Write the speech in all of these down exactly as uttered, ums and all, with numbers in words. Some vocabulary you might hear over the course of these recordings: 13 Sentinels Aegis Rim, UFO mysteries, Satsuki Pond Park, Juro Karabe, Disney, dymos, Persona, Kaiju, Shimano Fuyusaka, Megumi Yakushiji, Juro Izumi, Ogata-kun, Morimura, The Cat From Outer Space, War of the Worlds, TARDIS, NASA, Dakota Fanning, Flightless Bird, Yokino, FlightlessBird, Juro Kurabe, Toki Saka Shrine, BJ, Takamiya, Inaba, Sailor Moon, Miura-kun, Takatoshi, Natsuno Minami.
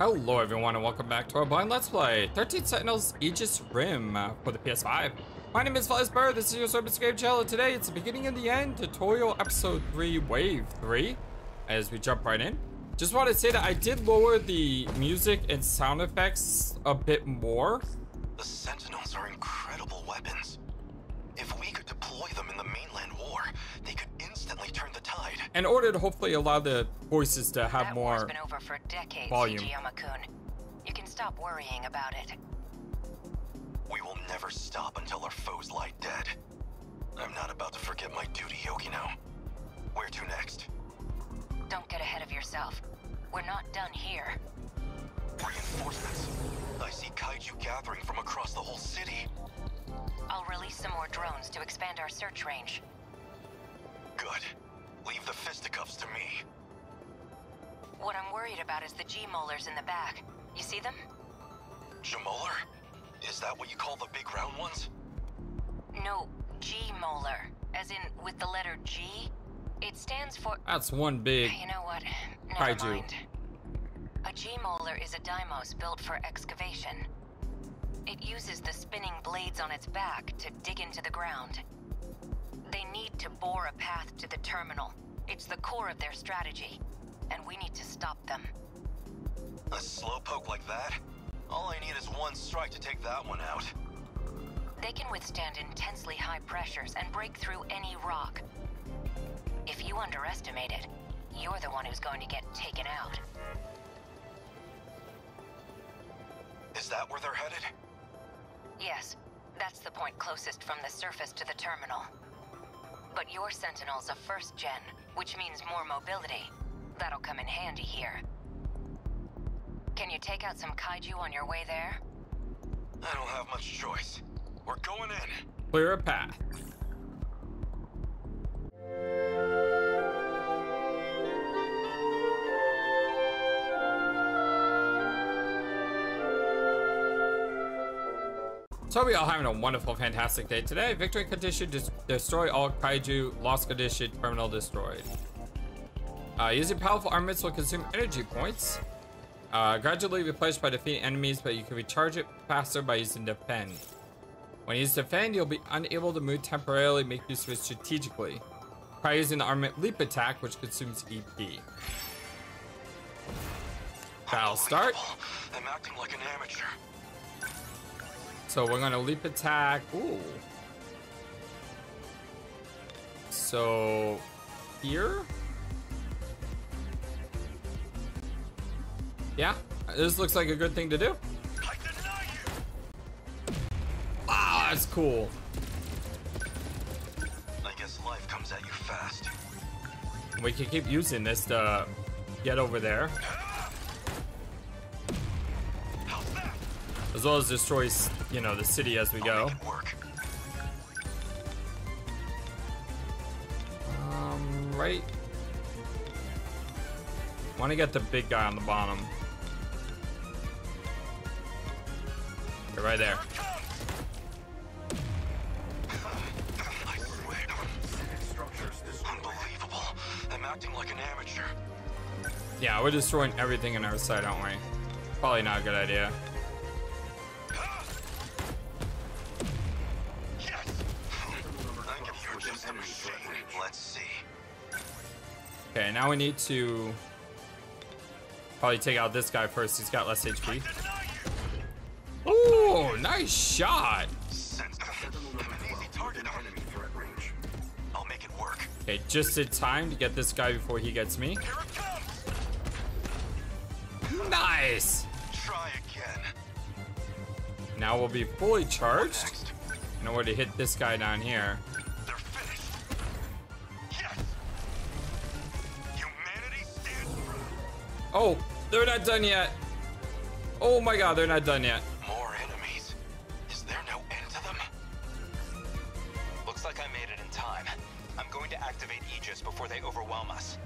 Hello everyone and welcome back to our blind let's play thirteen Sentinels Aegis Rim for the P S five. My name is FlightlessBird, this is your service game channel, and today it's the beginning and the end tutorial episode three wave three as we jump right in. Just want to say that I did lower the music and sound effects a bit more. The Sentinels are incredible weapons. If we could deploy them in the mainland war, they could instantly turn the tide. In order to hopefully allow the voices to have that more war's been over for decades, volume. Hijiyama-kun. You can stop worrying about it. We will never stop until our foes lie dead. I'm not about to forget my duty, Yokino. Where to next? Don't get ahead of yourself. We're not done here. Reinforcements. I see kaiju gathering from across the whole city. I'll release some more drones to expand our search range. Good. Leave the fisticuffs to me. What I'm worried about is the G molars in the back. You see them? G molar? Is that what you call the big round ones? No, G molar. As in, with the letter G. It stands for... That's one big... You know what? Never kaiju. Mind. A G molar is a dymos built for excavation. It uses the spinning blades on its back to dig into the ground. They need to bore a path to the terminal. It's the core of their strategy, and we need to stop them. A slowpoke like that? All I need is one strike to take that one out. They can withstand intensely high pressures and break through any rock. If you underestimate it, you're the one who's going to get taken out. Is that where they're headed? Yes, that's the point closest from the surface to the terminal. But your Sentinel's a first gen, which means more mobility. That'll come in handy here. Can you take out some kaiju on your way there? I don't have much choice. We're going in. Clear a path. So we all having a wonderful, fantastic day today. Victory condition, destroy all kaiju. Lost condition, terminal destroyed. Uh, using powerful armaments will consume energy points. Uh, gradually replaced by defeating enemies, but you can recharge it faster by using defend. When you use defend, you'll be unable to move temporarily, make you switch strategically. Try using the armament leap attack, which consumes E P. Battle start. I'm acting like an amateur. So we're gonna leap attack. Ooh. So here? Yeah, this looks like a good thing to do. Wow, that's cool. I guess life comes at you fast. We can keep using this to get over there. As well as destroys, you know, the city as we go. Um, right. Want to get the big guy on the bottom. You're right there. I swear. Unbelievable. I'm acting like an amateur. Yeah, we're destroying everything in our sight, aren't we? Probably not a good idea. Okay, now we need to probably take out this guy first. He's got less H P. Oh, nice shot. I'll make it work. Okay, just in time to get this guy before he gets me. Nice. Try again. Now we'll be fully charged in order to hit this guy down here. Oh, they're not done yet. Oh my god, they're not done yet. More enemies. Is there no end to them? Looks like I made it in time. I'm going to activate Aegis before they overwhelm us.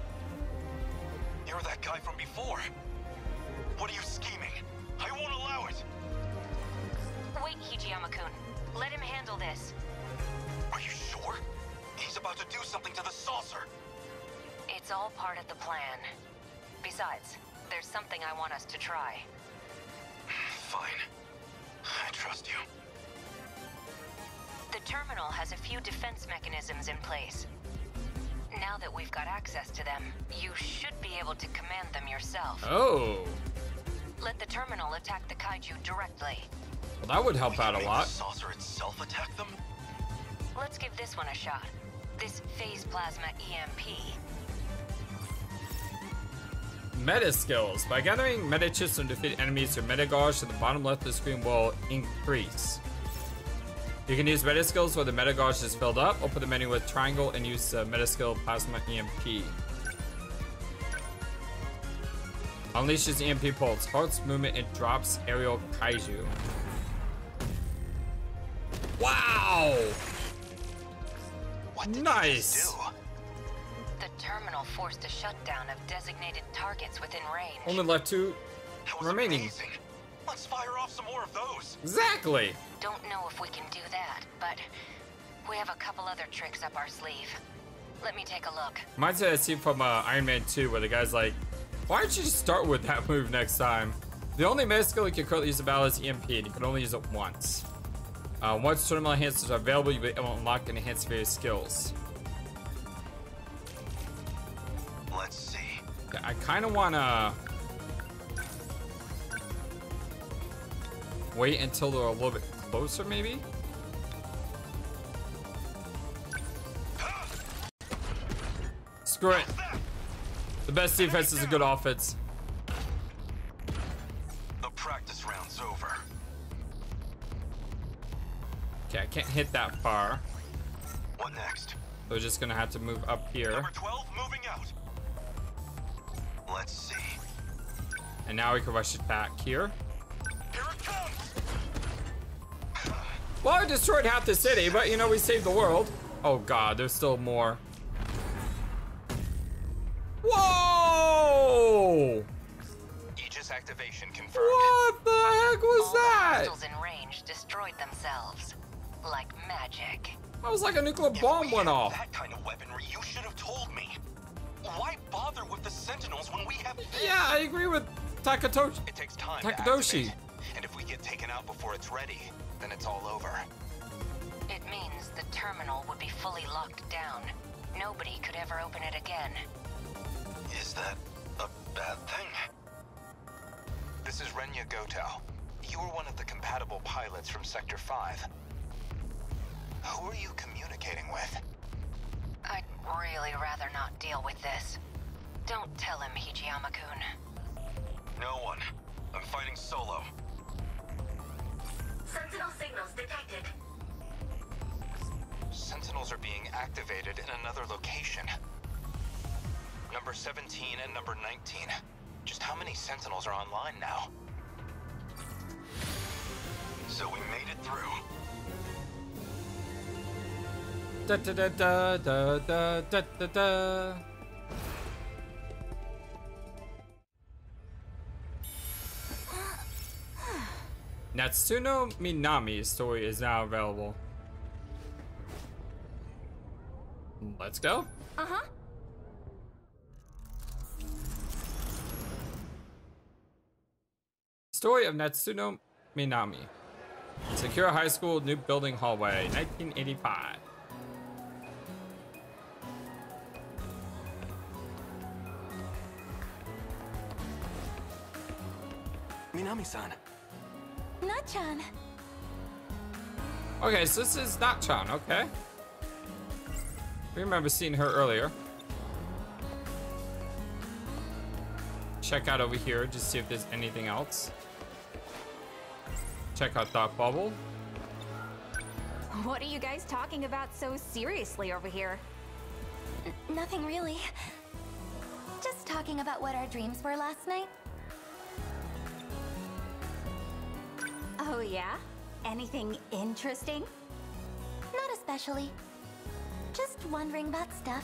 You're that guy from before. What are you scheming? I won't allow it. Wait, Hijiyama-kun. Let him handle this. Are you sure? He's about to do something to the saucer. It's all part of the plan. Besides, There's something I want us to try. Fine. I trust you. The terminal has a few defense mechanisms in place. Now that we've got access to them, you should be able to command them yourself. Oh. Let the terminal attack the kaiju directly. Well, that would help we out can a make lot. The saucer itself attack them? Let's give this one a shot. This phase plasma E M P. Meta skills. By gathering meta chips and defeat enemies, your meta gauge to the bottom left of the screen will increase. You can use meta skills where the meta gauge is filled up. Open the menu with triangle and use the meta skill plasma E M P. Unleashes E M P pulse, halts movement, and drops aerial kaiju. Wow! What did nice! You do? The terminal forced a shutdown of designated targets within range. Only left two remaining. Amazing. Let's fire off some more of those. Exactly. Don't know if we can do that, but we have a couple other tricks up our sleeve. Let me take a look. Reminds me of that scene from uh, Iron Man two where the guy's like, why don't you just start with that move next time? The only meta skill you can currently use about is E M P, and you can only use it once. Uh, once terminal enhancers are available, you will be able to unlock and enhance various skills. Let's see. I kind of want to wait until they're a little bit closer, maybe? Screw it. The best defense is a good offense. The practice round's over. Okay, I can't hit that far. What next? We're just going to have to move up here. Number twelve moving out. Let's see. And now we can rush it back here. Here it comes. Well, I destroyed half the city, but you know, we saved the world. Oh god, there's still more. Whoa! Aegis activation confirmed. What the heck was that? All the pistols in range destroyed themselves. Like magic. That was like a nuclear bomb went off. That kind of weaponry, you should have told me. Why bother with the Sentinels when we have this? Yeah, I agree with Takatoshi. It takes time Takatoshi. To activate, and if we get taken out before it's ready, then it's all over. It means the terminal would be fully locked down. Nobody could ever open it again. Is that a bad thing? This is Renya Goto. You were one of the compatible pilots from Sector five. Who are you communicating with? I'd really rather not deal with this. Don't tell him, Hijiyama-kun. No one. I'm fighting solo. Sentinel signals detected. Sentinels are being activated in another location. Number seventeen and number nineteen. Just how many Sentinels are online now? So we made it through. Da da da da da da da da da. Natsuno Minami's story is now available. Let's go. Uh huh. Story of Natsuno Minami. Sekiro High School, new building hallway, nineteen eighty-five. Minami-san. Natchan. Okay, so this is Natchan, okay. We remember seeing her earlier. Check out over here, just see if there's anything else. Check out that bubble. What are you guys talking about so seriously over here? N- nothing really. Just talking about what our dreams were last night. Oh yeah? Anything interesting? Not especially. Just wondering about stuff.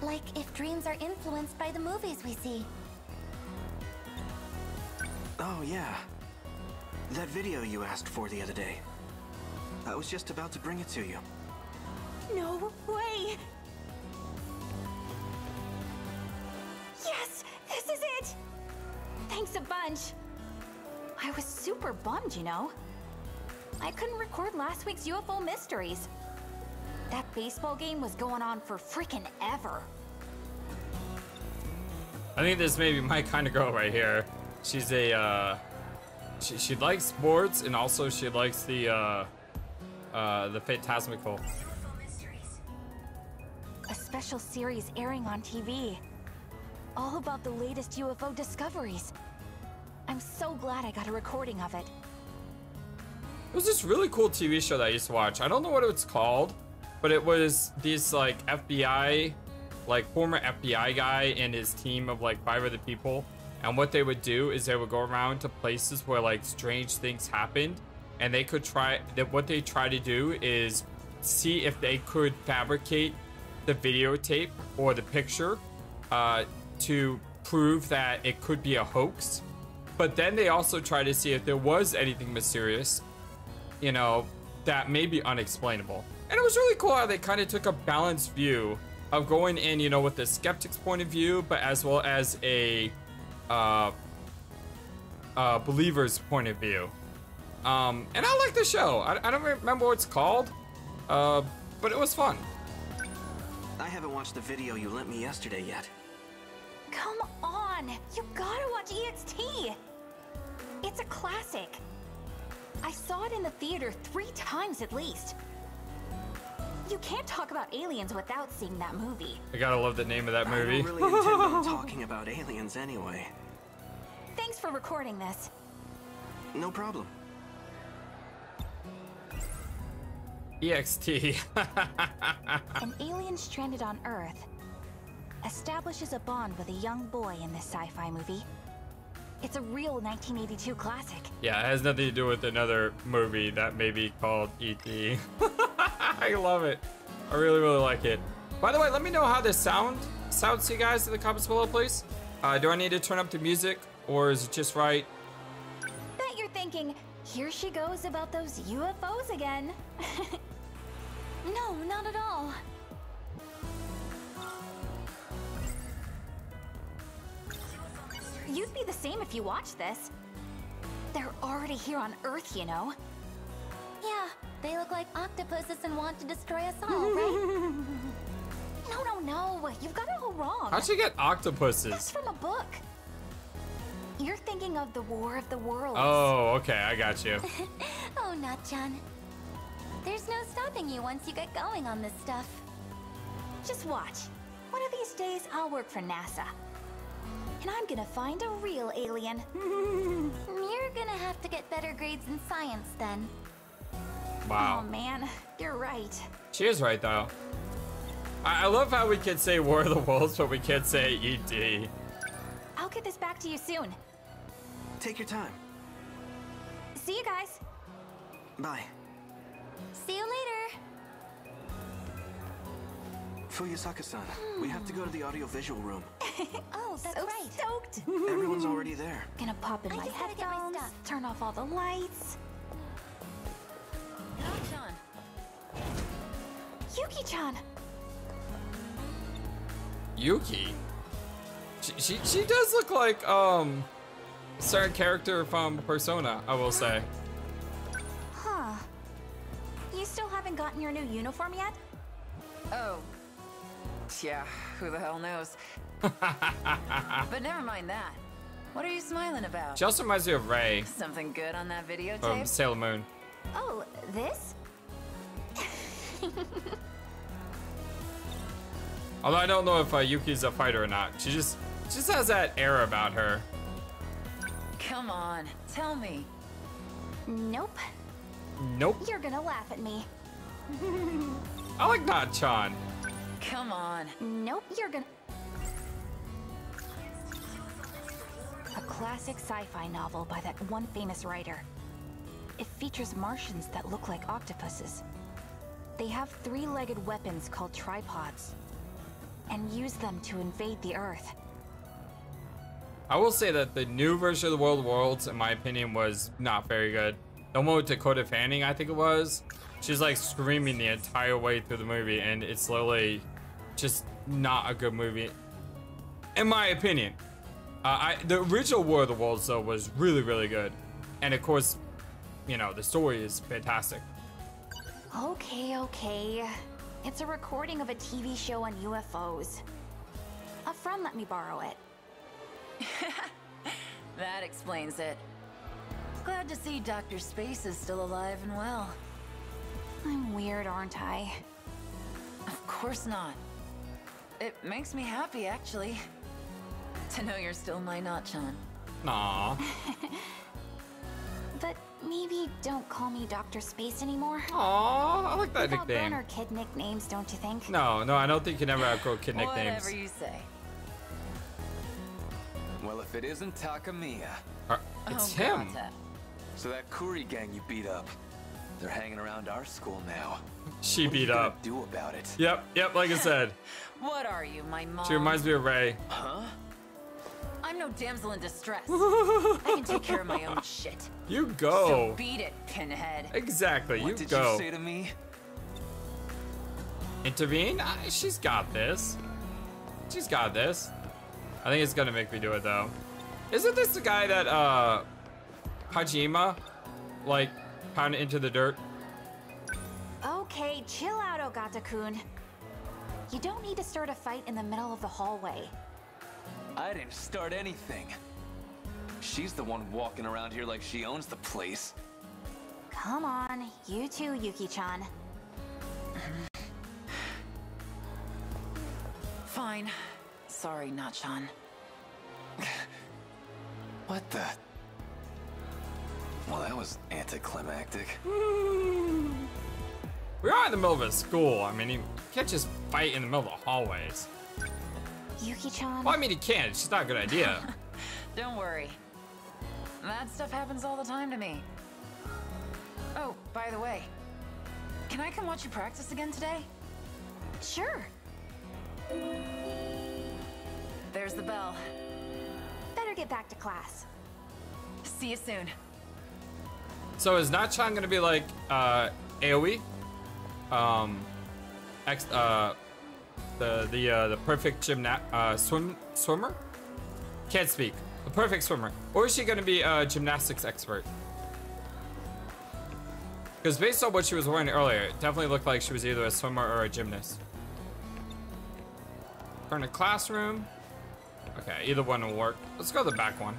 Like if dreams are influenced by the movies we see. Oh yeah. That video you asked for the other day. I was just about to bring it to you. No way! Yes! This is it! Thanks a bunch. I was super bummed, you know. I couldn't record last week's U F O mysteries. That baseball game was going on for freaking ever. I think this may be my kind of girl right here. She's a, uh, she, she likes sports, and also she likes the, uh, uh, the phantasmical. A special series airing on T V. All about the latest U F O discoveries. I'm so glad I got a recording of it. It was this really cool T V show that I used to watch. I don't know what it's called, but it was these like F B I, like former F B I guy and his team of like five other people. And what they would do is they would go around to places where like strange things happened, and they could try that. What they try to do is see if they could fabricate the videotape or the picture uh, to prove that it could be a hoax. But then they also try to see if there was anything mysterious, you know, that may be unexplainable. And it was really cool how they kind of took a balanced view of going in, you know, with the skeptic's point of view, but as well as a uh, uh, believer's point of view. Um, and I like the show. I, I don't remember what it's called, uh, but it was fun. I haven't watched the video you lent me yesterday yet. Come on, you gotta watch E X T. It's a classic. I saw it in the theater three times at least. You can't talk about aliens without seeing that movie. I gotta love the name of that movie. I don't really intend on talking about aliens anyway. Thanks for recording this. No problem. E X T. An alien stranded on Earth establishes a bond with a young boy in this sci-fi movie. It's a real nineteen eighty-two classic. Yeah, it has nothing to do with another movie that may be called E T I love it. I really, really like it. By the way, let me know how this sound sounds to you guys in the comments below, please. Uh, do I need to turn up the music, or is it just right? Bet you're thinking, here she goes about those U F Os again. No, not at all. You'd be the same if you watched this. They're already here on Earth, you know. Yeah, they look like octopuses and want to destroy us all, right? No, no, no. You've got it all wrong. How'd you get octopuses? That's from a book. You're thinking of the War of the Worlds. Oh, okay. I got you. Oh, Nat-chan. There's no stopping you once you get going on this stuff. Just watch. One of these days, I'll work for NASA. And I'm gonna find a real alien. You're gonna have to get better grades in science then. Wow. Oh man, you're right. She is right though. I, I love how we can say War of the Worlds, but we can't say E D. I'll get this back to you soon. Take your time. See you guys. Bye. See you later. Fuyusaka-san, hmm. we have to go to the audiovisual room. Oh, that's so right. Stoked. Everyone's already there. Gonna pop in I my headphones, my turn off all the lights. Yuki-chan. Yuki? She, she she does look like um a certain character from Persona, I will say. Huh. You still haven't gotten your new uniform yet? Oh. Yeah, who the hell knows? But never mind that. What are you smiling about? She also reminds me of Ray. Something good on that videotape? Um, Sailor Moon. Oh, this? Although I don't know if uh, Yuki's a fighter or not. She just she just has that air about her. Come on, tell me. Nope. Nope. You're gonna laugh at me. I like Nat-chan. Come on. Nope, you're gonna... A classic sci-fi novel by that one famous writer. It features Martians that look like octopuses. They have three-legged weapons called tripods and use them to invade the Earth. I will say that the new version of the World of Worlds, in my opinion, was not very good. The one with Dakota Fanning, I think it was. She's like screaming the entire way through the movie, and it's literally just not a good movie, in my opinion. Uh, I, the original War of the Worlds, though, was really, really good. And of course, you know, the story is fantastic. Okay, okay. It's a recording of a T V show on U F Os. A friend let me borrow it. That explains it. Glad to see Doctor Space is still alive and well. I'm weird, aren't I? Of course not. It makes me happy, actually. To know you're still my Notchan. Aww. But maybe don't call me Doctor Space anymore. Aww, I like that nickname. Burner kid nicknames, don't you think? No, no, I don't think you can ever outgrow kid nicknames. Whatever you say. Well, if it isn't Takamiya. Uh, it's oh, him. God. So that Kuri gang you beat up, they're hanging around our school now. She what beat are you up. Do about it. Yep, yep. Like I said. What are you, my mom? She reminds me of Ray. Huh? I'm no damsel in distress. I can take care of my own shit. You go. So beat it, pinhead. Exactly. What you did go. You say to me? Intervene? I, she's got this. She's got this. I think it's gonna make me do it though. Isn't this the guy that uh, Hijiyama, like, pounded into the dirt? Okay, chill out, Ogata-kun. You don't need to start a fight in the middle of the hallway. I didn't start anything. She's the one walking around here like she owns the place. Come on, you too, Yuki-chan. Fine. Sorry, Notchan. What the? Well, that was anticlimactic. Mm. We are in the middle of a school. I mean, you can't just fight in the middle of the hallways. Yuki-chan. Well, I mean, you can. It's just not a good idea. Don't worry. That stuff happens all the time to me. Oh, by the way, can I come watch you practice again today? Sure. There's the bell. Better get back to class. See you soon. So is Notchan gonna be like uh, AoE? Um, ex uh, the the uh, the perfect gymna uh, swim swimmer? Can't speak. The perfect swimmer. Or is she gonna be a gymnastics expert? Because based on what she was wearing earlier, it definitely looked like she was either a swimmer or a gymnast. We're in a classroom. Okay, either one will work. Let's go to the back one.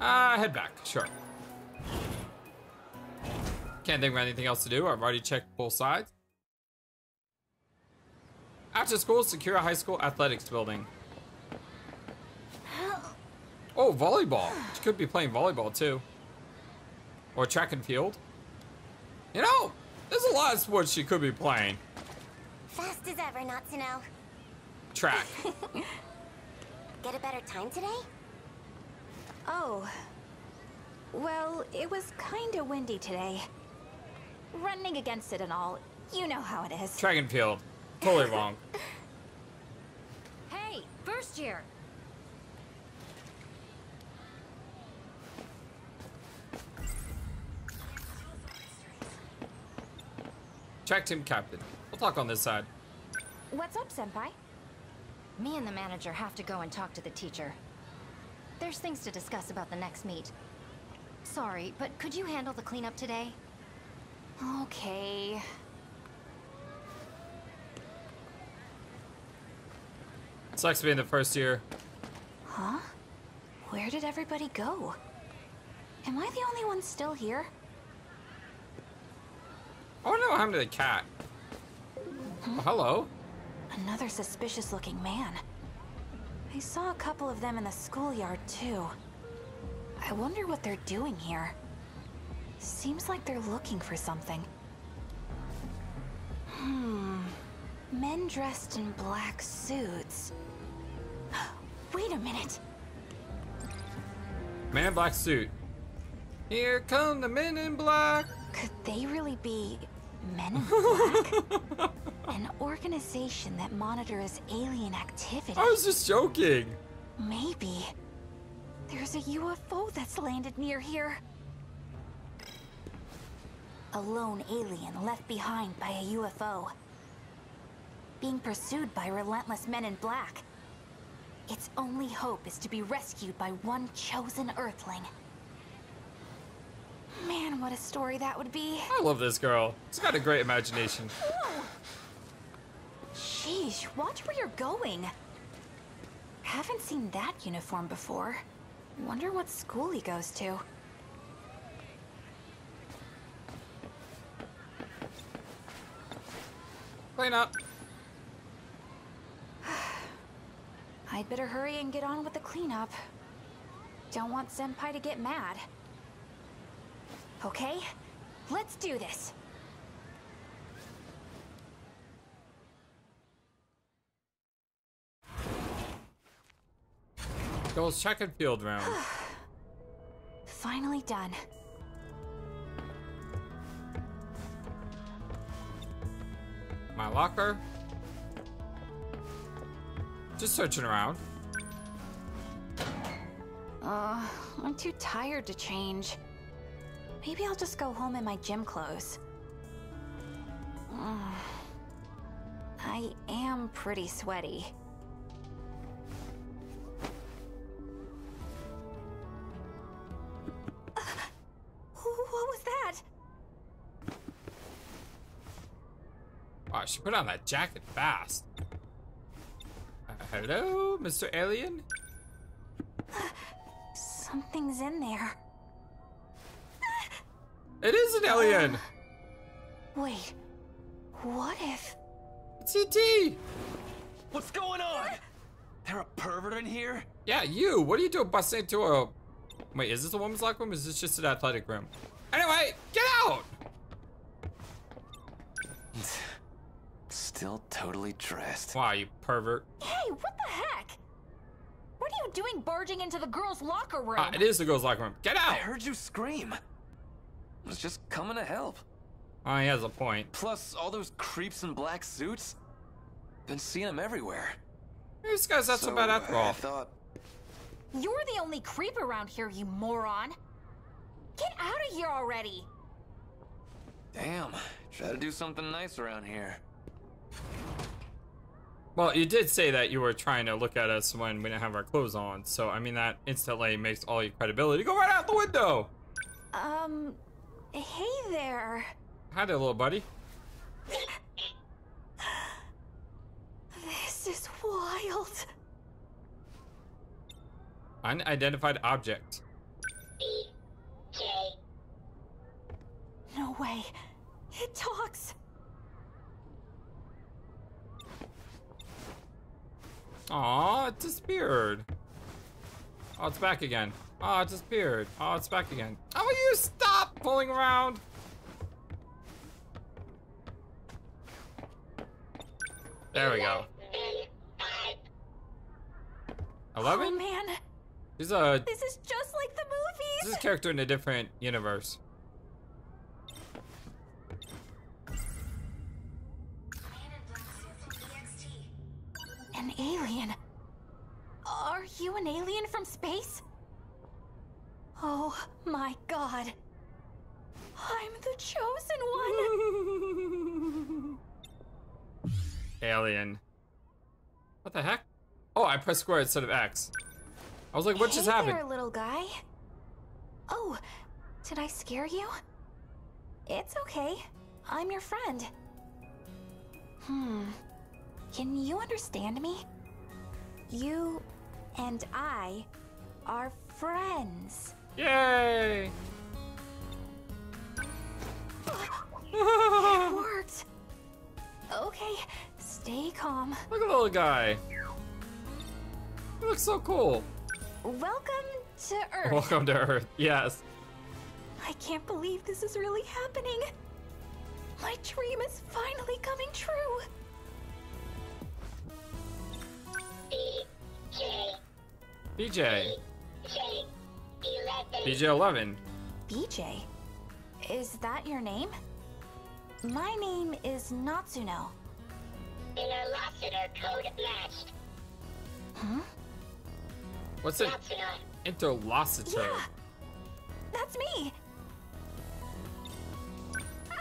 Ah, uh, head back, sure. Can't think of anything else to do. I've already checked both sides. After school, Sekiro High School Athletics Building. Oh, volleyball. She could be playing volleyball too. Or track and field. You know, there's a lot of sports she could be playing. Fast as ever, Natsuno. Track. Get a better time today? Oh. Well, it was kinda windy today. Running against it and all. You know how it is. Track and field. Totally wrong. Hey, first year. Track team captain. We'll talk on this side. What's up, senpai? Me and the manager have to go and talk to the teacher. There's things to discuss about the next meet. Sorry, but could you handle the cleanup today? Okay. Sucks being the first year. Huh? Where did everybody go? Am I the only one still here? Oh no, I'm the cat. Hmm? Oh, hello. Another suspicious-looking man. I saw a couple of them in the schoolyard, too. I wonder what they're doing here. Seems like they're looking for something. Hmm. Men dressed in black suits. Wait a minute. Man in black suit. Here come the men in black. Could they really be men in black? An organization that monitors alien activity. I was just joking. Maybe. There's a U F O that's landed near here. A lone alien left behind by a U F O. Being pursued by relentless men in black. Its only hope is to be rescued by one chosen Earthling. Man, what a story that would be. I love this girl. She's got a great imagination. Ooh. Sheesh, watch where you're going. Haven't seen that uniform before. Wonder what school he goes to. Clean up. I'd better hurry and get on with the cleanup. Don't want Senpai to get mad. Okay, let's do this. Goals track and field round. Finally done. My locker. Just searching around. Uh, I'm too tired to change. Maybe I'll just go home in my gym clothes. Mm. I am pretty sweaty. Uh, what was that? Wow, she put on that jacket fast. Uh, hello, Mister Alien? Uh, something's in there. It is an alien! Uh, wait, what if... It's E T! What's going on? There a pervert in here? Yeah, you! What are you doing busting into a... Wait, is this a woman's locker room or is this just an athletic room? Anyway, get out! Still totally dressed. Wow, you pervert. Hey, what the heck? What are you doing barging into the girls' locker room? Ah, it is the girls' locker room. Get out! I heard you scream. I was just coming to help. Oh, he has a point. Plus, all those creeps in black suits. Been seeing them everywhere. This guy's not so, so bad after all. I thought... You're the only creep around here, you moron. Get out of here already. Damn. Try to do something nice around here. Well, you did say that you were trying to look at us when we didn't have our clothes on. So, I mean, that instantly makes all your credibility go right out the window. Um... Hey there. Hi there, little buddy. This is wild. Unidentified object. B J. No way. It talks. Aw, it disappeared. Oh, it's back again. Oh, it disappeared. Oh, it's back again. Oh, will you stop pulling around? There we go. eleven? Oh, man. She's a, this is just like the movies. This is a character in a different universe. An alien. Are you an alien from space? Oh my god. I'm the chosen one. Alien. What the heck? Oh, I pressed square instead of X. I was like, what hey just happened? There, little guy. Oh, did I scare you? It's okay. I'm your friend. Hmm. Can you understand me? You and I are friends. Yay! It worked. Okay, stay calm. Look at the little guy. He looks so cool. Welcome to Earth. Welcome to Earth. Yes. I can't believe this is really happening. My dream is finally coming true. B J. B J. B J eleven. B J? Is that your name? My name is Natsuno. Interlocutor code matched. Hmm? What's it? Interlocutor. Yeah, that's me.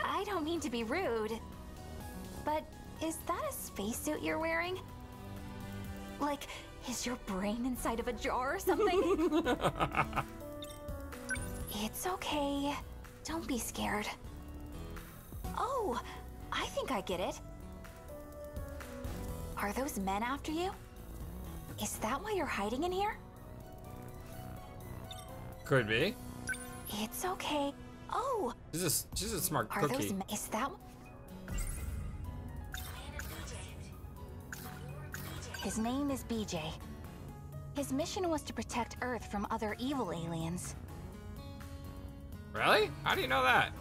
I don't mean to be rude, but is that a spacesuit you're wearing? Like, Is your brain inside of a jar or something? It's okay. Don't be scared. Oh, I think I get it. Are those men after you? Is that why you're hiding in here? Could be. It's okay. Oh. She's a, she's a smart are cookie. Those men, is that? His name is B J. His mission was to protect Earth from other evil aliens. Really? How do you know that?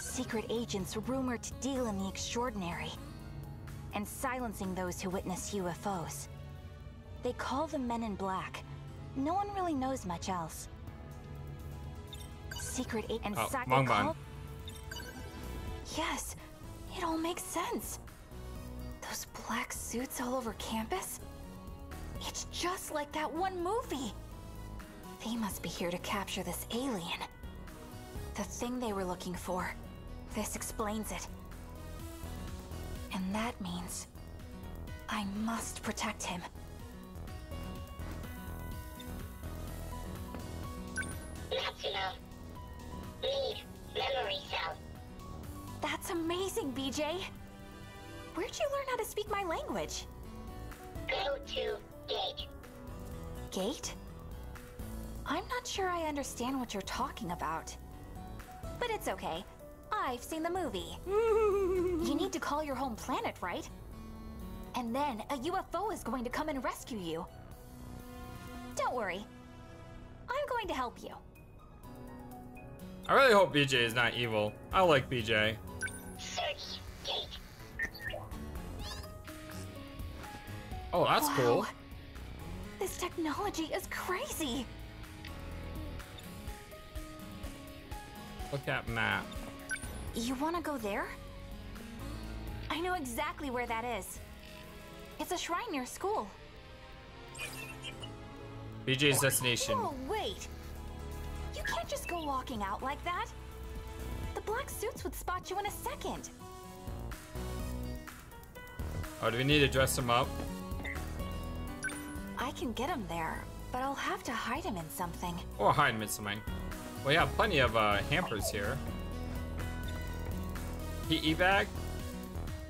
Secret agents rumored to deal in the extraordinary and silencing those who witness U F Os. They call them Men in Black. No one really knows much else. Secret eight and oh, Mongban. Call... Yes, it all makes sense. Those black suits all over campus? It's just like that one movie. They must be here to capture this alien. The thing they were looking for. This explains it. And that means I must protect him. Natsuno. Lead memory cell. That's amazing, B J. Where'd you learn how to speak my language? Go to gate. Gate? I'm not sure I understand what you're talking about. But it's okay. I've seen the movie. You need to call your home planet, right? And then a U F O is going to come and rescue you. Don't worry. I'm going to help you. I really hope B J is not evil. I like B J. Search gate. Oh, that's wow. Cool. This technology is crazy. Look at map. You want to go there? I know exactly where that is. It's a shrine near school. B J's destination. Oh, wait. You can't just go walking out like that. The black suits would spot you in a second. Oh, do we need to dress him up? I can get him there, but I'll have to hide him in something. Or hide him in something. We have plenty of uh, hampers here. P E bag?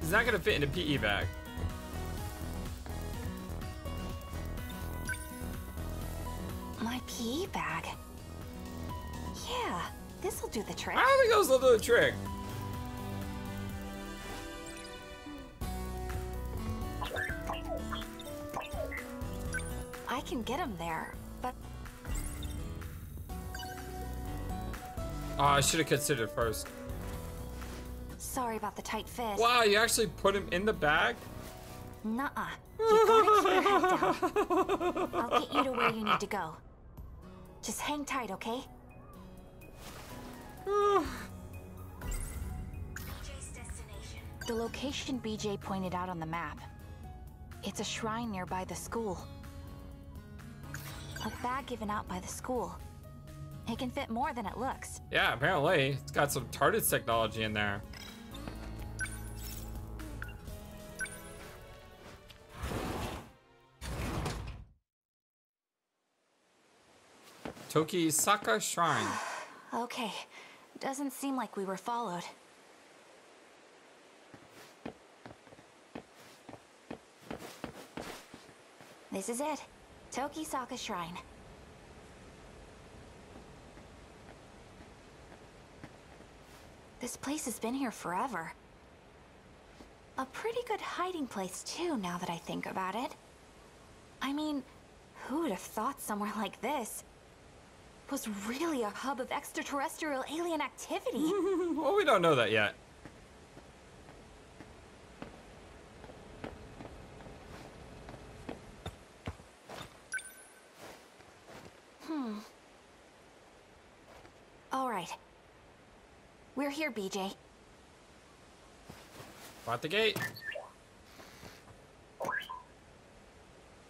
It's not gonna fit in a P E bag. My P E bag? Yeah, this'll do the trick. I think this'll do the trick. I can get him there, but... Oh, I should have considered first. Sorry about the tight fit. Wow, you actually put him in the bag? Nuh-uh. You gotta keep your head down. I'll get you to where you need to go. Just hang tight, okay? B J's destination. The location B J pointed out on the map. It's a shrine nearby the school. A bag given out by the school. It can fit more than it looks. Yeah, apparently. It's got some TARDIS technology in there. Toki Saka Shrine. Okay. Doesn't seem like we were followed. This is it. Toki Saka Shrine. This place has been here forever. A pretty good hiding place too, now that I think about it. I mean, who would have thought somewhere like this was really a hub of extraterrestrial alien activity? Well, we don't know that yet. Hmm. All right. We're here, B J. At the gate.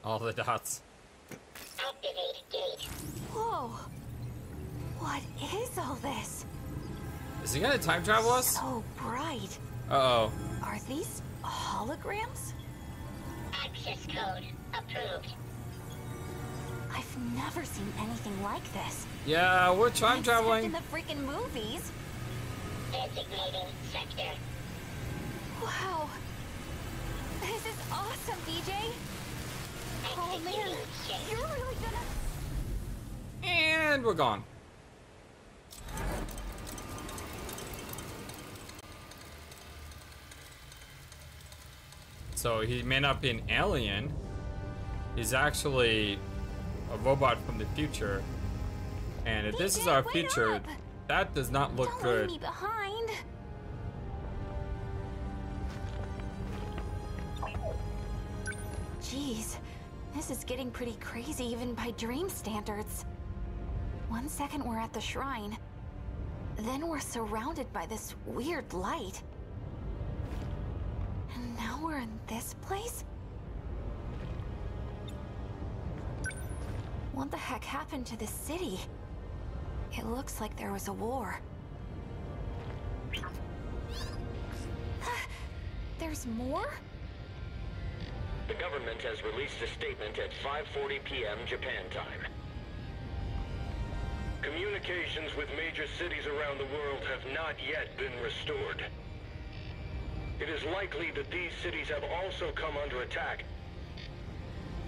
All the dots. Activate gate. Whoa. What is all this? Is he gonna time travel us? So bright. Uh oh. Are these holograms? Access code approved. I've never seen anything like this. Yeah, we're time I've traveling. In the freaking movies. Designating sector. Wow. This is awesome, B J. Oh man, you're really gonna. And we're gone. So he may not be an alien. He's actually a robot from the future. And if this is our future, that does not look good. Don't leave me behind. Jeez, this is getting pretty crazy even by dream standards. One second we're at the shrine, then we're surrounded by this weird light. And now we're in this place? What the heck happened to this city? It looks like there was a war. There's more? The government has released a statement at five forty p m Japan time. Communications with major cities around the world have not yet been restored. It is likely that these cities have also come under attack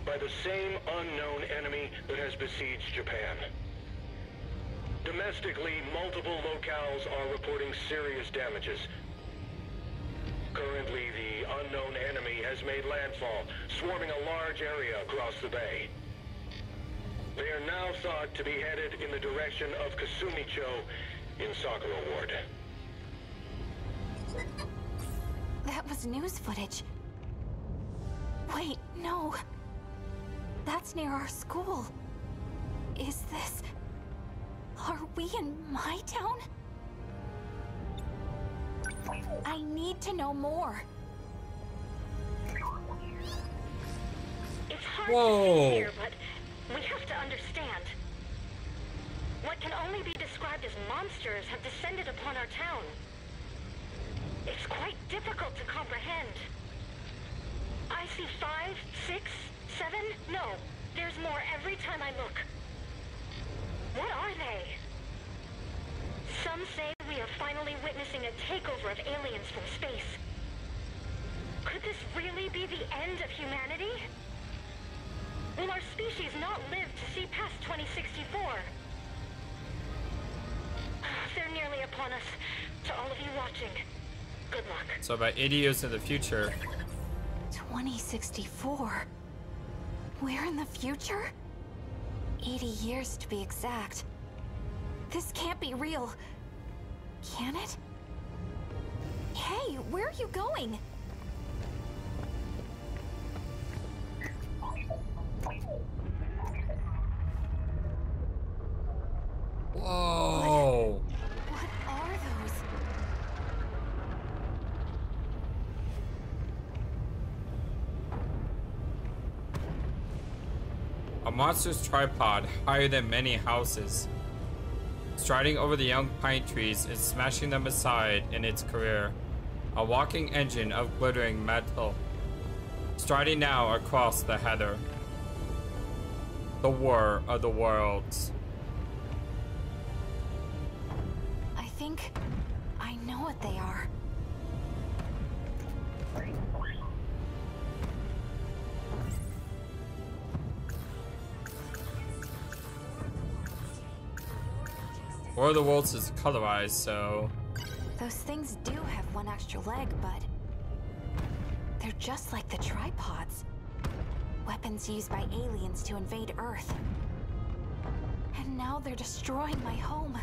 by the same unknown enemy that has besieged Japan. Domestically, multiple locales are reporting serious damages. Currently, the unknown enemy has made landfall, swarming a large area across the bay. They are now thought to be headed in the direction of Kasumicho in Sakura Ward. That was news footage. Wait, no. That's near our school. Is this... Are we in my town? I need to know more. It's hard Whoa. to see here, but we have to understand. What can only be described as monsters have descended upon our town. It's quite difficult to comprehend. I see five, six, seven, no. There's more every time I look. What are they? Some say we are finally witnessing a takeover of aliens from space. Could this really be the end of humanity? Will our species not live to see past twenty sixty-four? They're nearly upon us. To all of you watching, good luck. So about eighty years in the future. twenty sixty-four. We're in the future? eighty years to be exact. This can't be real. Can it? Hey, where are you going? Whoa. What, what are those? A monster's tripod higher than many houses. Striding over the young pine trees and smashing them aside in its career. A walking engine of glittering metal. Striding now across the heather. The War of the Worlds. I think I know what they are. War of the Worlds is colorized, so... Those things do have one extra leg, but... They're just like the tripods. Weapons used by aliens to invade Earth. And now they're destroying my home.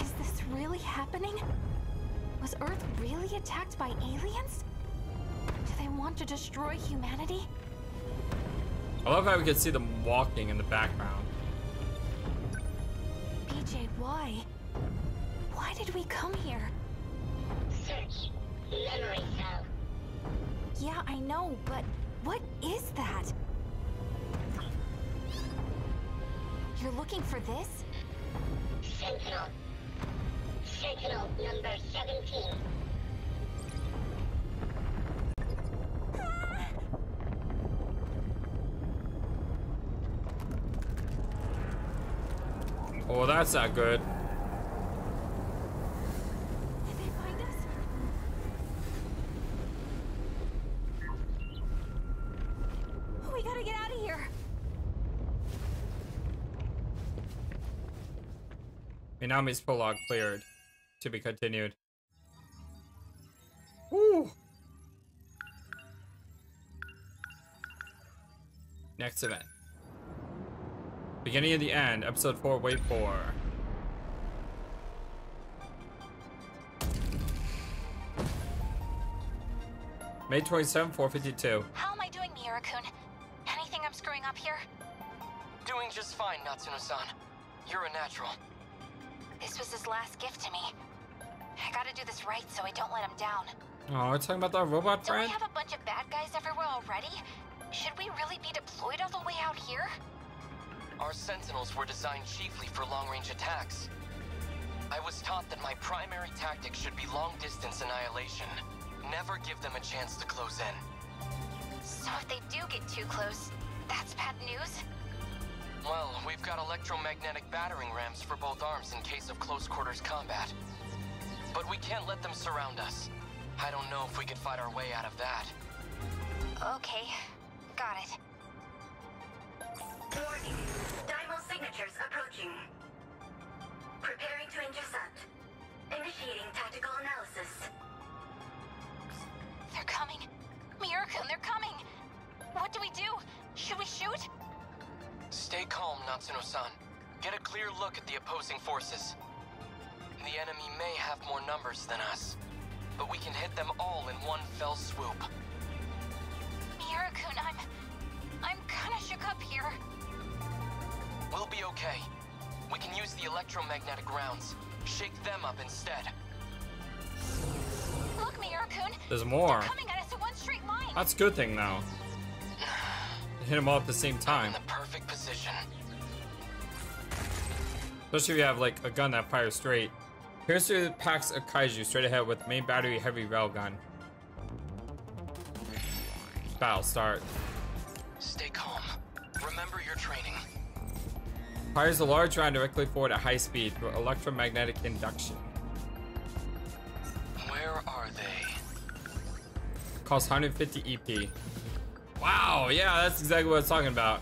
Is this really happening? Was Earth really attacked by aliens? Do they want to destroy humanity? I love how we can see them walking in the background. B J, why? Why did we come here? Search memory cell. Yeah, I know, but what is that? You're looking for this? Sentinel. Sentinel number seventeen. Ah! Oh, that's not good. Did they find us? We gotta get out of here. Minami's prologue cleared. To be continued. Woo! Next event. Beginning of the end, episode four, wave four. May twenty-seventh, four fifty-two. How am I doing, Miura-kun? Anything I'm screwing up here? Doing just fine, Natsuno-san. You're a natural. This was his last gift to me. I gotta do this right so I don't let him down. Oh, we're talking about that robot friend? Don't we have a bunch of bad guys everywhere already? Should we really be deployed all the way out here? Our sentinels were designed chiefly for long-range attacks. I was taught that my primary tactic should be long-distance annihilation. Never give them a chance to close in. So if they do get too close, that's bad news? Well, we've got electromagnetic battering rams for both arms in case of close-quarters combat. But we can't let them surround us. I don't know if we could fight our way out of that. Okay, got it. Warning. Dymos signatures approaching. Preparing to intercept. Initiating tactical analysis. They're coming. Miura-kun, they're coming. What do we do? Should we shoot? Stay calm, Natsuno-san. Get a clear look at the opposing forces. The enemy may have more numbers than us, but we can hit them all in one fell swoop. Miura-kun, I'm... I'm kinda shook up here. We'll be okay. We can use the electromagnetic rounds. Shake them up instead. Look, Miura-kun. There's more. They're coming at us in one straight line. That's a good thing, though. Hit them all at the same time. In the perfect position. Especially if you have, like, a gun that fires straight. Here's through the packs of kaiju straight ahead with main battery heavy railgun. Battle start. Stay calm. Remember your training. Fires a large round directly forward at high speed through electromagnetic induction. Where are they? Costs one hundred fifty E P. Wow, yeah, that's exactly what I was talking about.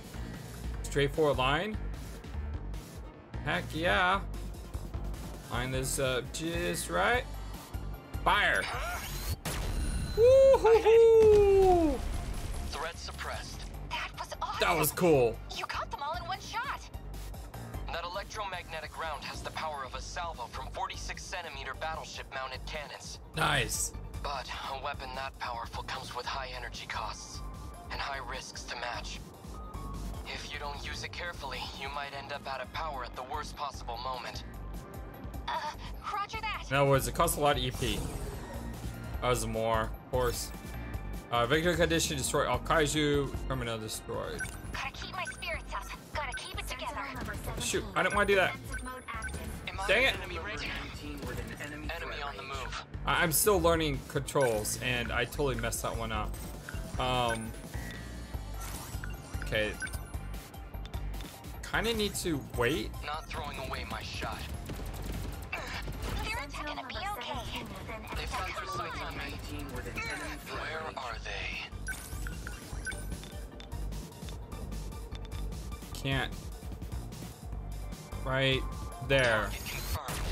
Straightforward line. Heck yeah. Line this up just right. Fire. Woohoo! Threat suppressed. That was awesome. That was cool. You got them all in one shot. That electromagnetic round has the power of a salvo from forty-six centimeter battleship mounted cannons. Nice. But a weapon that powerful comes with high energy costs and high risks to match. If you don't use it carefully, you might end up out of power at the worst possible moment. Uh, roger that. In other words, it costs a lot of E P. That was more, of course. Uh, Victor condition, destroy all kaiju, terminal destroyed. Gotta keep my spirits up. Gotta keep it together. Shoot, I didn't want to do that. Dang it! Enemy on the move. I I'm still learning controls, and I totally messed that one up. Um... Okay. Kinda need to wait. Not throwing away my shot. They're gonna be okay. They found their sights on me. Where are they? Can't. Right there. Confirmed.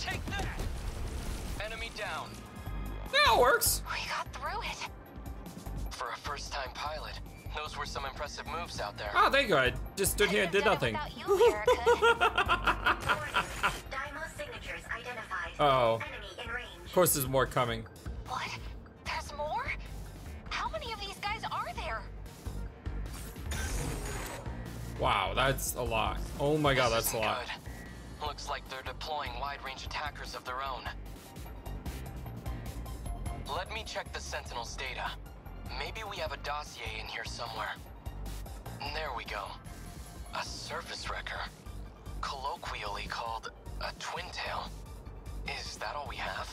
Take that. Enemy down. That works. We got through it. For a first-time pilot, those were some impressive moves out there. Oh, thank God. Just stood here and did nothing. Uh-oh. Of course there's more coming. What? There's more? How many of these guys are there? Wow, that's a lot. Oh my God, that's a lot. Good. Looks like they're deploying wide-range attackers of their own. Let me check the Sentinel's data. Maybe we have a dossier in here somewhere. There we go. A surface wrecker. Colloquially called a twin tail. Is that all we have?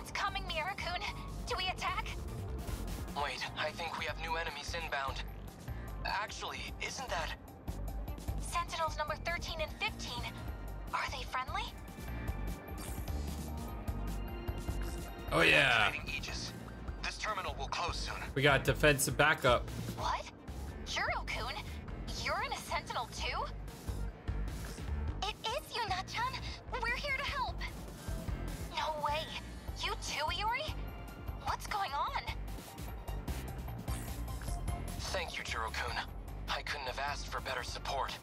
It's coming, Miura-kun. Do we attack? Wait, I think we have new enemies inbound. Actually, isn't that... Sentinels number thirteen and fifteen. Are they friendly? Oh yeah. Aegis. This terminal will close soon. We got defensive backup. What? Juro-kun, you're in a Sentinel too? It is you, Natchan. We're here to help. No way. You too, Iori? What's going on? Thank you, Juro-kun. I couldn't have asked for better support.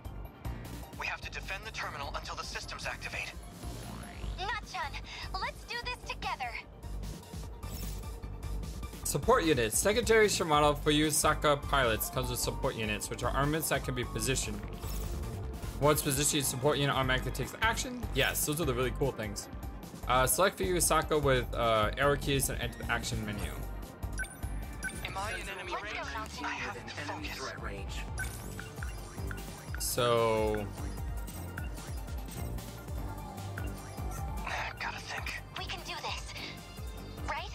We have to defend the terminal until the systems activate. Natchan, let's do this together. Support units. Secretary Shimano Fuyusaka pilots comes with support units, which are armaments that can be positioned. Once positioned, support unit automatically takes action. Yes, those are the really cool things. Uh, select Fuyusaka with uh, arrow keys and enter the action menu. Am I in enemy range? I have an enemy threat range. So, gotta think. We can do this, right?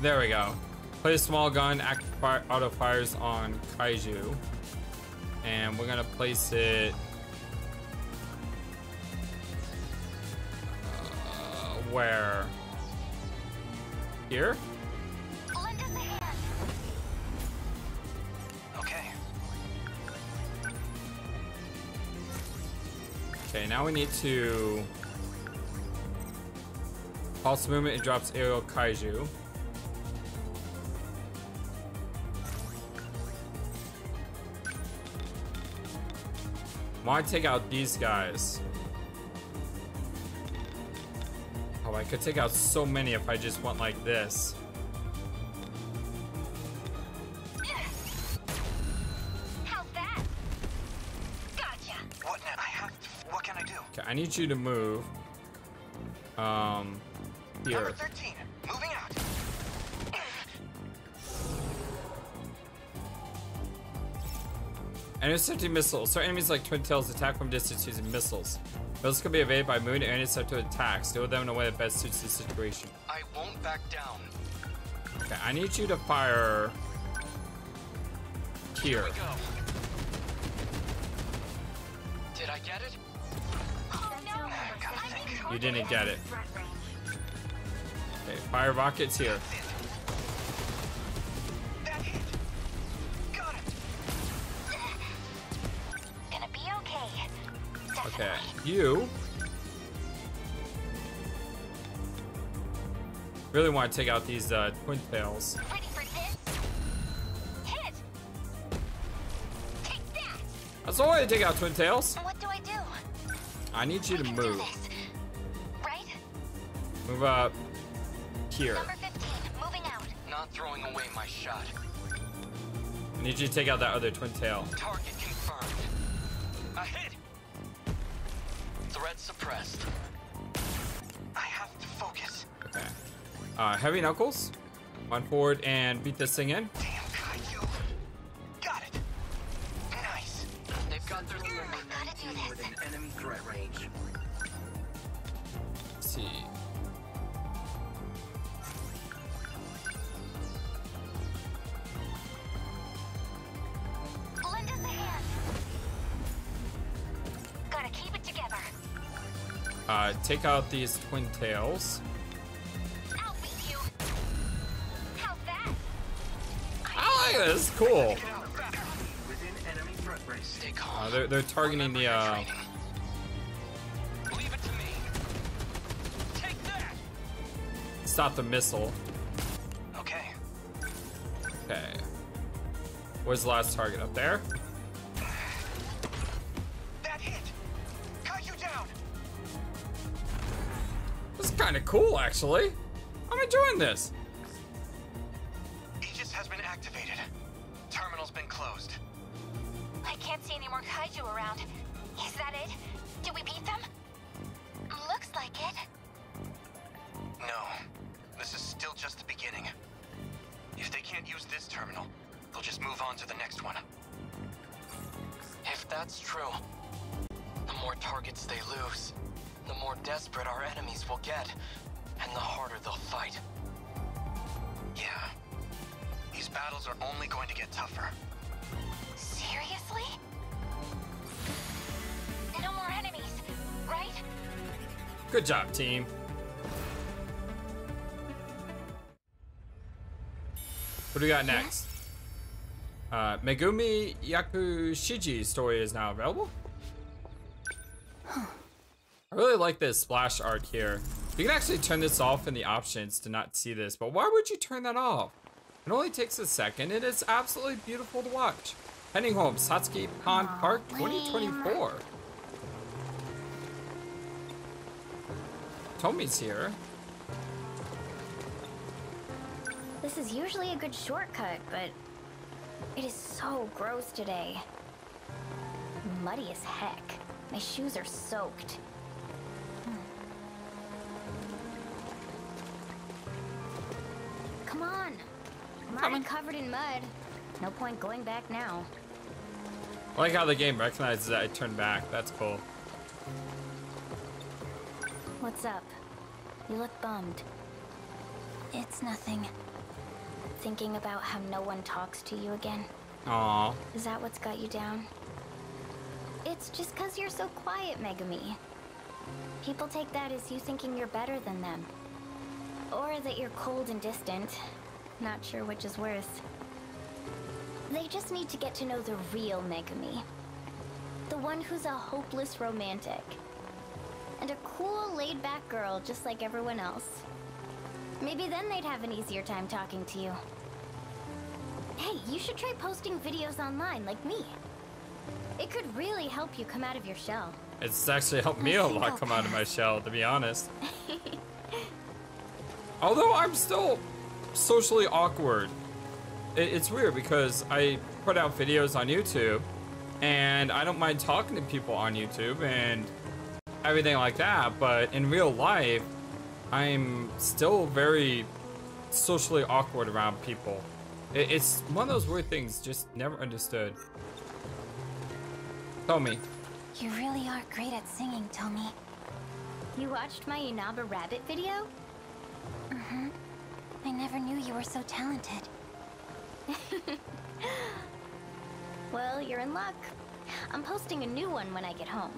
There we go. Play a small gun. Act fire, auto fires on Kaiju, and we're gonna place it. Uh, where? Here. Okay, now we need to pulse movement. It drops aerial Kaiju. Want to take out these guys? Oh, I could take out so many if I just went like this. I need you to move. Um, here. Number thirteen, moving out. Intercepting missiles. Certain enemies like Twin Tails attack from distance using missiles. Missiles can be evaded by moving and intercepted attacks. Deal with them in a way that best suits the situation. I won't back down. Okay, I need you to fire here. Here we go. Did I get it? You didn't get it. Okay, fire rockets here. That hit. Got it. Gonna be okay. Okay, you really want to take out these uh, twin tails. Ready for this? Hit. Take that. That's the way to take out twin tails. What do I do? I need you to move. Move up here. Number fifteen, moving out. Not throwing away my shot. I need you to take out that other twin tail. Target confirmed. A hit. Threat suppressed. I have to focus. Okay. Uh, heavy knuckles. Run forward and beat this thing in. Damn Kaiju. Got it. Nice. They've got their little mm, with an enemy threat range. Let's see. Uh, take out these twin tails. I'll beat you. How's that? I like this. Cool. Uh, they're they're targeting the. Uh... Leave it to me. Take that. Stop the missile. Okay. Okay. Where's the last target up there? Kind of cool, actually. I'm enjoying this. Aegis has been activated. Terminal's been closed. I can't see any more Kaiju around. Is that it? Did we beat them? Looks like it. No. This is still just the beginning. If they can't use this terminal, they'll just move on to the next one. If that's true, the more targets they lose, the more desperate our enemies will get, and the harder they'll fight. Yeah. These battles are only going to get tougher. Seriously? Seriously? No more enemies, right? Good job, team. What do we got next? Yes? Uh, Megumi Yakushiji's story is now available. Huh. I really like this splash art here. You can actually turn this off in the options to not see this, but why would you turn that off? It only takes a second, and it's absolutely beautiful to watch. Heading home, Satsuki Pond Park twenty twenty-four. Tomi's here. This is usually a good shortcut, but it is so gross today. Muddy as heck. My shoes are soaked. Hmm. Come on. I'm already covered in mud. No point going back now. I like how the game recognizes that I turned back. That's cool. What's up? You look bummed. It's nothing. Thinking about how no one talks to you again. Aww. Is that what's got you down? It's just because you're so quiet, Megumi. People take that as you thinking you're better than them. Or that you're cold and distant. Not sure which is worse. They just need to get to know the real Megumi. The one who's a hopeless romantic. And a cool, laid-back girl just like everyone else. Maybe then they'd have an easier time talking to you. Hey, you should try posting videos online like me. It could really help you come out of your shell. It's actually helped me a lot come out of my shell, to be honest. Although I'm still socially awkward. It's weird because I put out videos on YouTube, and I don't mind talking to people on YouTube and everything like that, but in real life, I'm still very socially awkward around people. It's one of those weird things, just never understood. Tomi. You really are great at singing, Tomi. You watched my Inaba rabbit video? Mm-hmm. I never knew you were so talented. Well, you're in luck. I'm posting a new one when I get home.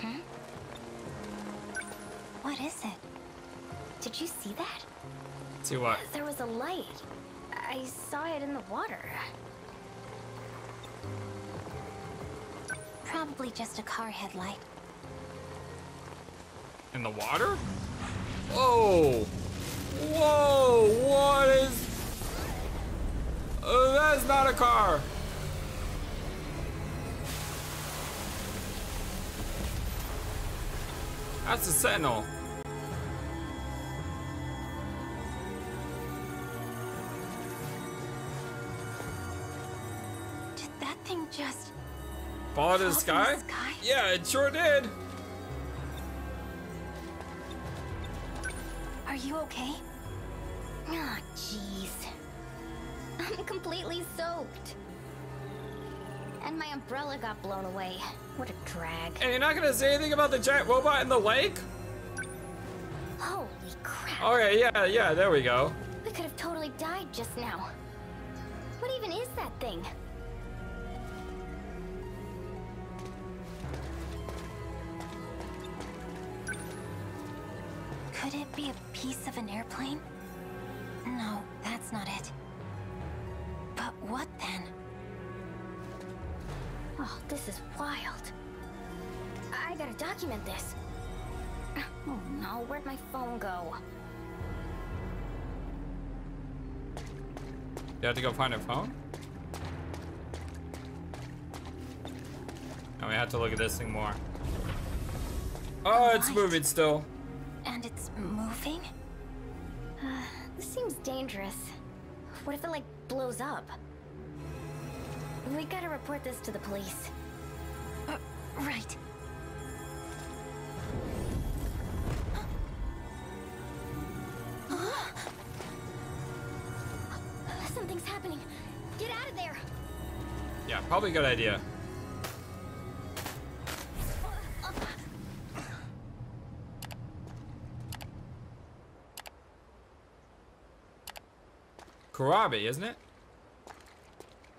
Hmm? What is it? Did you see that? See what? There was a light. I saw it in the water. Probably just a car headlight. In the water? Whoa! Whoa! What is... Uh, that's not a car! That's a sentinel. Did that thing just... fall out of the sky? the sky? Yeah, it sure did! Are you okay? Ah, jeez. I'm completely soaked. And my umbrella got blown away. What a drag. And you're not gonna say anything about the giant robot in the lake? Holy crap. Okay, yeah, yeah, there we go. We could have totally died just now. What even is that thing? Could it be a piece of an airplane? No, that's not it. But what then? Oh, this is wild. I gotta document this. Oh no, where'd my phone go? You have to go find a phone? And we have to look at this thing more. Oh, it's moving still. And it's moving? Uh, this seems dangerous. What if it, like, blows up? We gotta report this to the police. Uh, right. Huh? Something's happening. Get out of there! Yeah, probably a good idea. Kurabe, isn't it?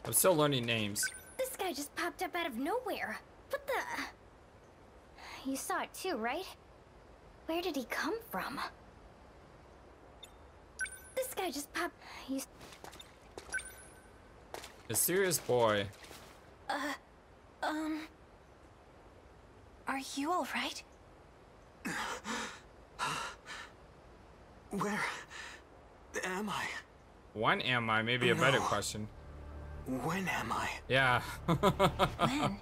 I'm still learning names. This guy just popped up out of nowhere. What the? You saw it too, right? Where did he come from? This guy just popped. He's mysterious boy. Uh, um. Are you all right? Where am I? When am I? Maybe a no. better question. When am I? Yeah. When?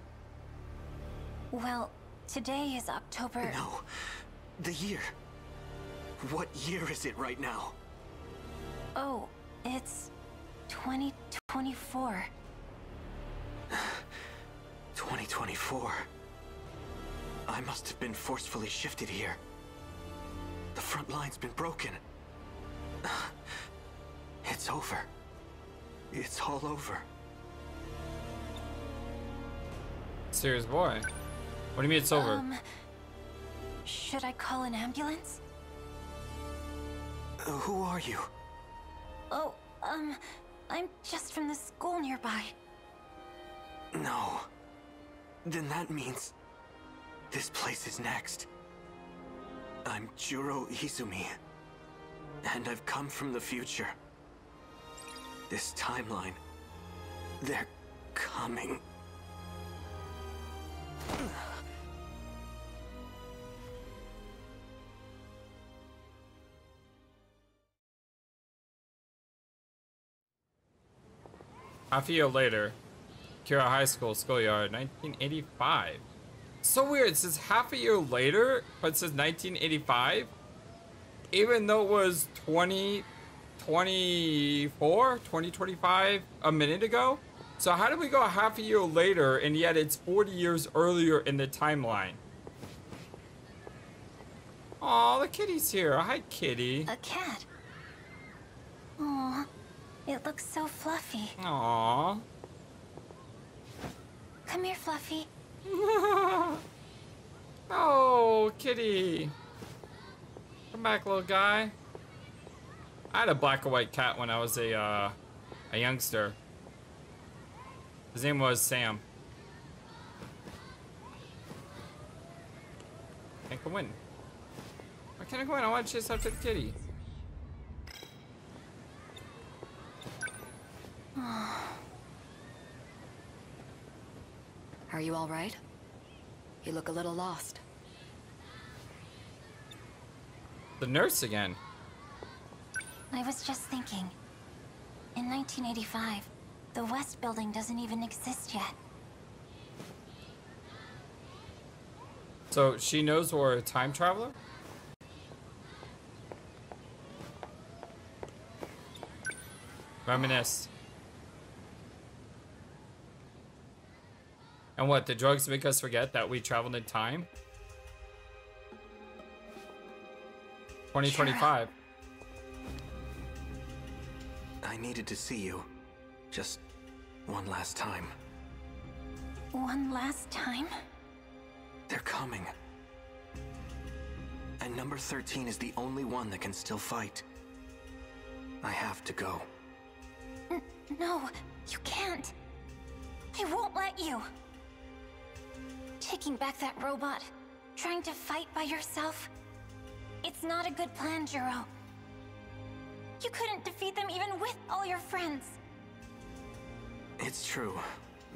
Well, today is October. No, the year. What year is it right now? Oh, it's twenty twenty-four. twenty twenty-four. I must have been forcefully shifted here. The front line's been broken. It's over. It's all over. Serious boy. What do you mean it's over? Um, should I call an ambulance? Uh, who are you? Oh, um, I'm just from the school nearby. No. Then that means this place is next. I'm Juro Izumi, and I've come from the future. This timeline, they're coming. Half a year later, Kira High School, schoolyard, nineteen eighty-five. So weird, it says half a year later, but it says nineteen eighty-five, even though it was twenty twenty-four, twenty twenty-five a minute ago. So how did we go half a year later and yet it's forty years earlier in the timeline? Oh, the kitty's here. Hi, kitty. A cat. Aw, it looks so fluffy. Aw. Come here, Fluffy. Oh, kitty. Come back, little guy. I had a black and white cat when I was a uh, a youngster. His name was Sam. I can win. Why can't I go in? I want to chase after the kitty. Are you all right? You look a little lost. The nurse again. I was just thinking. In nineteen eighty-five, the West Building doesn't even exist yet. So she knows we're a time traveler? Reminisce. And what, the drugs make us forget that we traveled in time? twenty twenty-five. Sure. I needed to see you. Just one last time. One last time? They're coming. And number thirteen is the only one that can still fight. I have to go. N- no, you can't. I won't let you. Taking back that robot, trying to fight by yourself. It's not a good plan, Juro. You couldn't defeat them even with all your friends. It's true.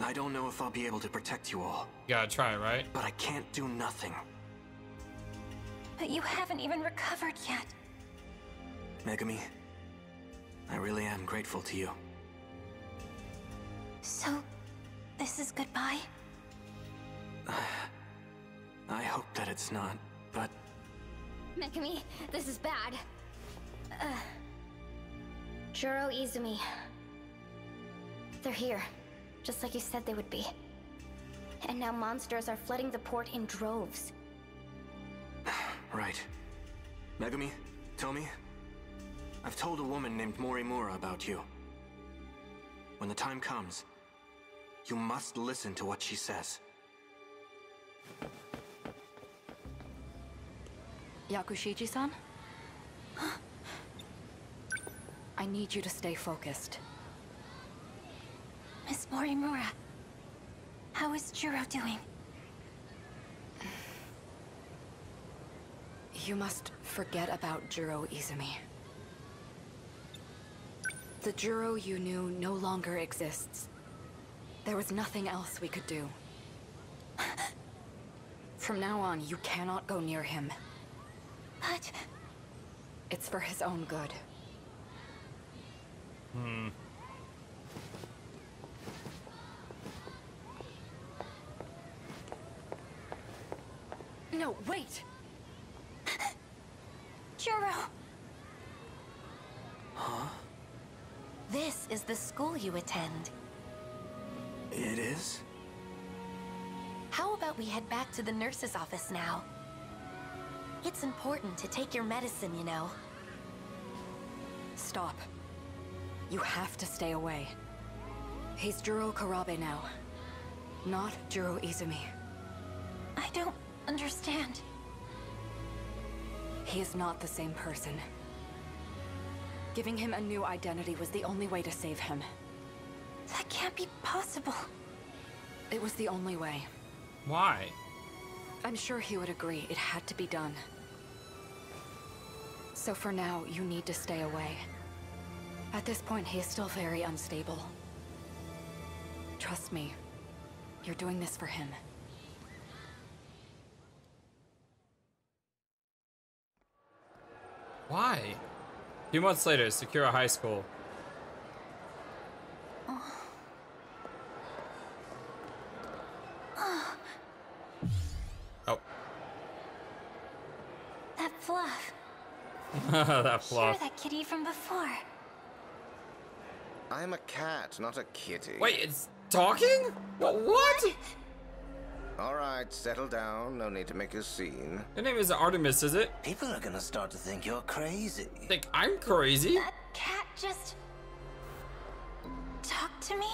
I don't know if I'll be able to protect you all. You gotta try, right? But I can't do nothing. But you haven't even recovered yet. Megumi, I really am grateful to you. So, this is goodbye? I hope that it's not, but... Megumi, this is bad. Uh, Juro Izumi. They're here, just like you said they would be. And now monsters are flooding the port in droves. Right. Megumi, Tomi, I've told a woman named Morimura about you. When the time comes, you must listen to what she says. Yakushiji-san? I need you to stay focused. Miss Morimura, how is Juro doing? You must forget about Juro Izumi. The Juro you knew no longer exists. There was nothing else we could do. From now on, you cannot go near him. But... it's for his own good. Hmm. No, wait! Juro! Huh? This is the school you attend. It is? How about we head back to the nurse's office now? It's important to take your medicine, you know. Stop. You have to stay away. He's Juro Karabe now, not Juro Izumi. I don't understand. He is not the same person. Giving him a new identity was the only way to save him. That can't be possible. It was the only way. Why? I'm sure he would agree. It had to be done. So for now, you need to stay away. At this point, he is still very unstable. Trust me, you're doing this for him. Why? A few months later, Sekiro High School. That fluff. Sure, that kitty from before. I'm a cat, not a kitty. Wait, it's talking? What? What? All right, settle down. No need to make a scene. Your name is Artemis, is it? People are gonna start to think you're crazy. Think I'm crazy? That cat just talked to me.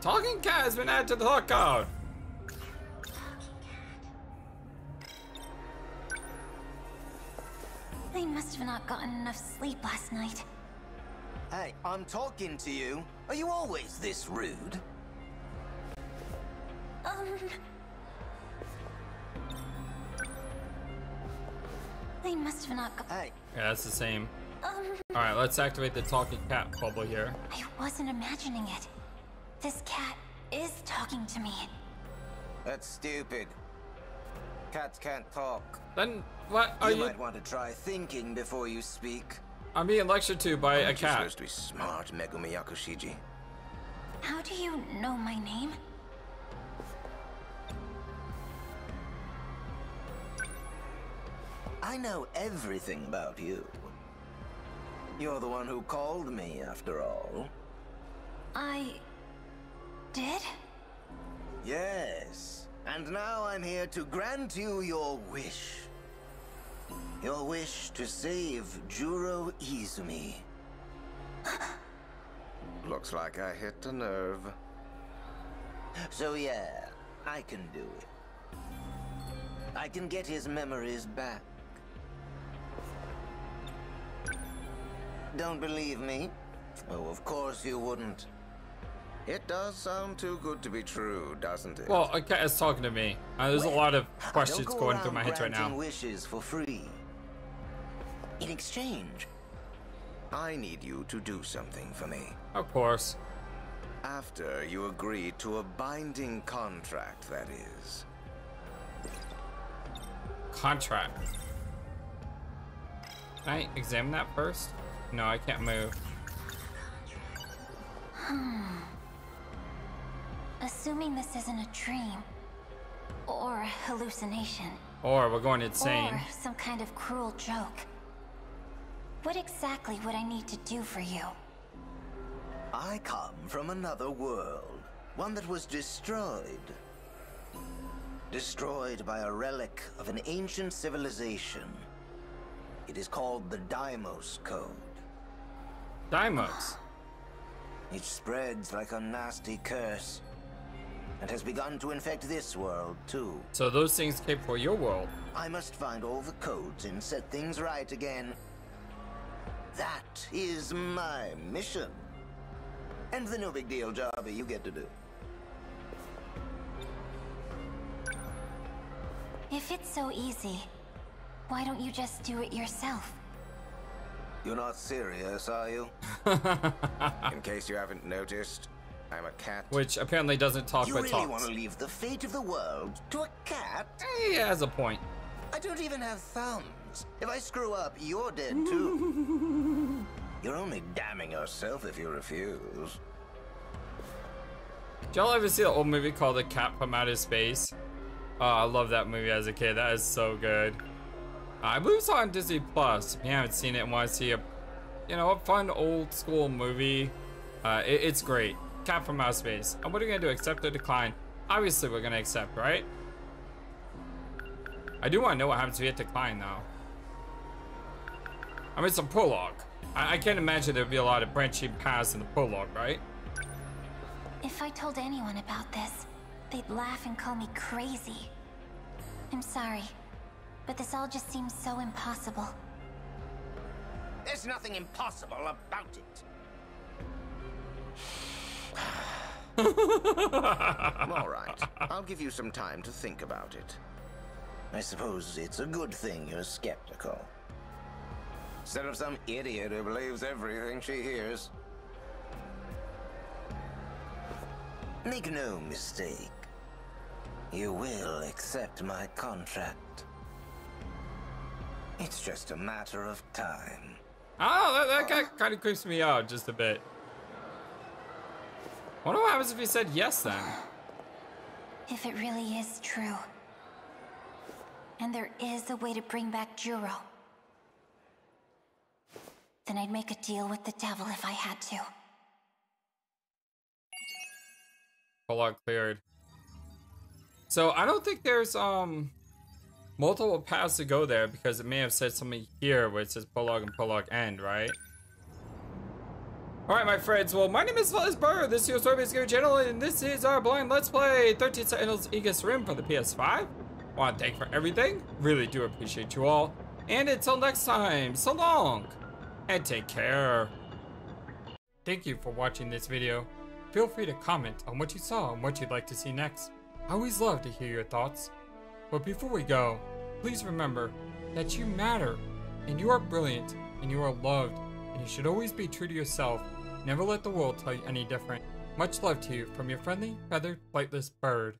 Talking cat has been added to the lockout. I must have not gotten enough sleep last night. Hey, I'm talking to you. Are you always this rude? Um... I must have not got- Hey. Yeah, that's the same. Um... Alright, let's activate the talking cat bubble here. I wasn't imagining it. This cat is talking to me. That's stupid. Cats can't talk. Then what are you? You might want to try thinking before you speak. I'm being lectured to by Aren't a cat. You're supposed to be smart, Megumi Yakushiji. How do you know my name? I know everything about you. You're the one who called me, after all. I did? Yes. And now I'm here to grant you your wish. Your wish to save Juro Izumi. Looks like I hit the nerve. So yeah, I can do it. I can get his memories back. Don't believe me? Oh, of course you wouldn't. It does sound too good to be true, doesn't it? Well, a cat is talking to me. Uh, there's well, a lot of questions go going through my head right now. Wishes for free. In exchange, I need you to do something for me. Of course. After you agree to a binding contract, that is. Contract. Can I examine that first? No, I can't move. Hmm. Assuming this isn't a dream, or a hallucination, or we're going insane, or some kind of cruel joke, what exactly would I need to do for you? I come from another world, one that was destroyed. Destroyed by a relic of an ancient civilization. It is called the Dymos Code. Dymos? It spreads like a nasty curse. And has begun to infect this world, too. So those things came for your world. I must find all the codes and set things right again. That is my mission. And the no big deal job you get to do. If it's so easy, why don't you just do it yourself? You're not serious, are you? In case you haven't noticed, I'm a cat. Which apparently doesn't talk, you but really talks. You really want to leave the fate of the world to a cat? He has a point. I don't even have thumbs. If I screw up, you're dead too. You're only damning yourself if you refuse. Did y'all ever see the old movie called The Cat from Outer Space? Oh, I love that movie as a kid. That is so good. I believe it's on Disney Plus. If you haven't seen it and want to see a, you know, a fun old school movie, uh, it, it's great. Cat from Outer Space. And what are you gonna do? Accept or decline? Obviously, we're gonna accept, right? I do want to know what happens if you hit decline, though. I mean, it's a prologue. I, I can't imagine there'd be a lot of branching paths in the prologue, right? If I told anyone about this, they'd laugh and call me crazy. I'm sorry, but this all just seems so impossible. There's nothing impossible about it. All right, I'll give you some time to think about it. I suppose it's a good thing you're skeptical. Instead of some idiot who believes everything she hears. Make no mistake. You will accept my contract. It's just a matter of time. Oh, that, that guy kind of creeps me out just a bit. I wonder what happens if he said yes then. If it really is true. And there is a way to bring back Juro. Then I'd make a deal with the devil if I had to. Prologue cleared. So I don't think there's um multiple paths to go there, because it may have said something here where it says prologue and prologue end, right? Alright, my friends, well, my name is FlightlessBird, this is your story-based game channel, and this is our blind Let's Play thirteen Sentinels Aegis Rim for the P S five. I want to thank you for everything. Really do appreciate you all. And until next time, so long and take care. Thank you for watching this video. Feel free to comment on what you saw and what you'd like to see next. I always love to hear your thoughts. But before we go, please remember that you matter and you are brilliant and you are loved and you should always be true to yourself. Never let the world tell you any different. Much love to you from your friendly, feathered, flightless bird.